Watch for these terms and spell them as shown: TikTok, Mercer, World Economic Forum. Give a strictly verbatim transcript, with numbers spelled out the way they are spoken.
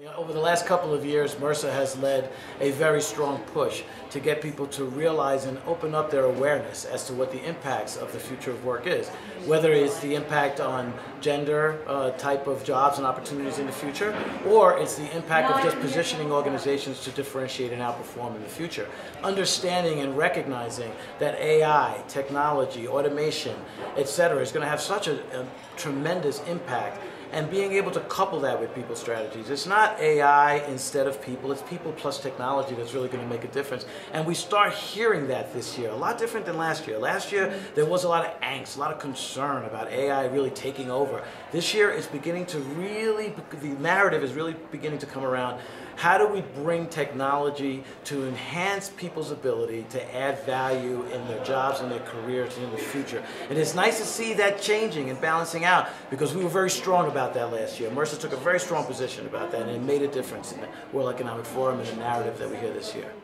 You know, over the last couple of years, Mercer has led a very strong push to get people to realize and open up their awareness as to what the impacts of the future of work is, whether it's the impact on gender, uh, type of jobs and opportunities in the future, or it's the impact of just positioning organizations to differentiate and outperform in the future. Understanding and recognizing that A I, technology, automation, et cetera is going to have such a, a tremendous impact, and being able to couple that with people's strategies. It's not A I instead of people, it's people plus technology that's really going to make a difference. And we start hearing that this year, a lot different than last year. Last year, there was a lot of angst, a lot of concern about A I really taking over. This year, it's beginning to really, the narrative is really beginning to come around. How do we bring technology to enhance people's ability to add value in their jobs and their careers and in the future? And it's nice to see that changing and balancing out, because we were very strong about that last year. Mercer took a very strong position about that, and it made a difference in the World Economic Forum and the narrative that we hear this year.